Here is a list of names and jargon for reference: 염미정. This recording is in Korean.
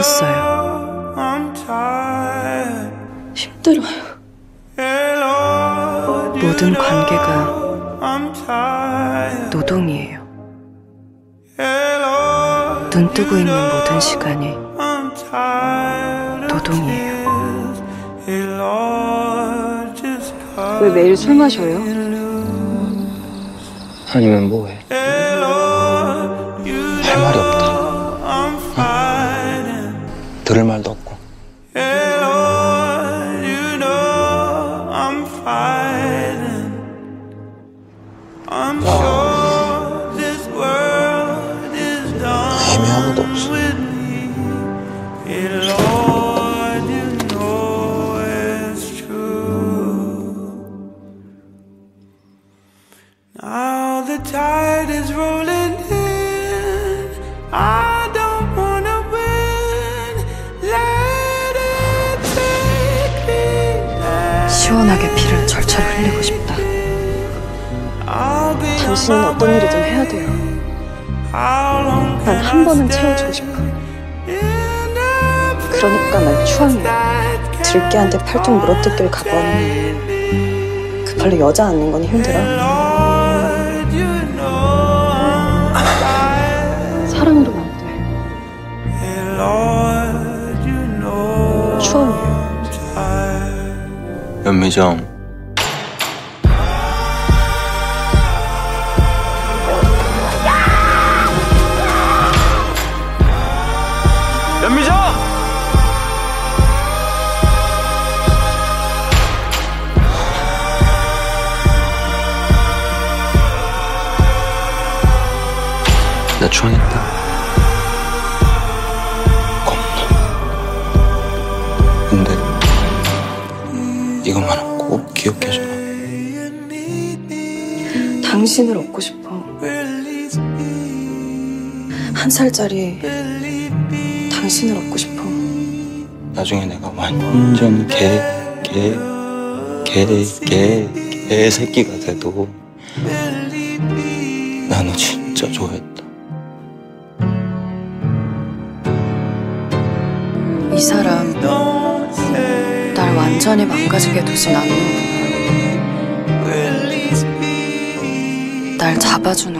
있었어요. 힘들어요. 모든 관계가 노동이에요. 눈 뜨고 있는 모든 시간이 노동이에요. 왜 매일 술 마셔요? 아니면 뭐해? 할 말이 없다. 응? 들을 말도 없고. 힘이 하나도 없어. 시원하게 피를 절철 흘리고 싶다. 당신은 어떤 일이 좀 해야 돼요. 난 한 번은 채워주고 싶어. 그러니까 난 추앙해. 들깨한테 팔뚝 물어뜯길 각오하는. 급하려 여자 앉는 건 힘들어. 사랑으로 안 돼. 추앙해. 염미정. 염미정! 나 추앙했다. 겁나. 근데 이것만 꼭 기억해줘. 당신을 얻고 싶어. 한 살짜리 당신을 얻고 싶어. 나중에 내가 완전 개새끼가 돼도 나 너 진짜 좋아했다. 이 사람 날 완전히 망가지게 두진 않는구나. 날 잡아주는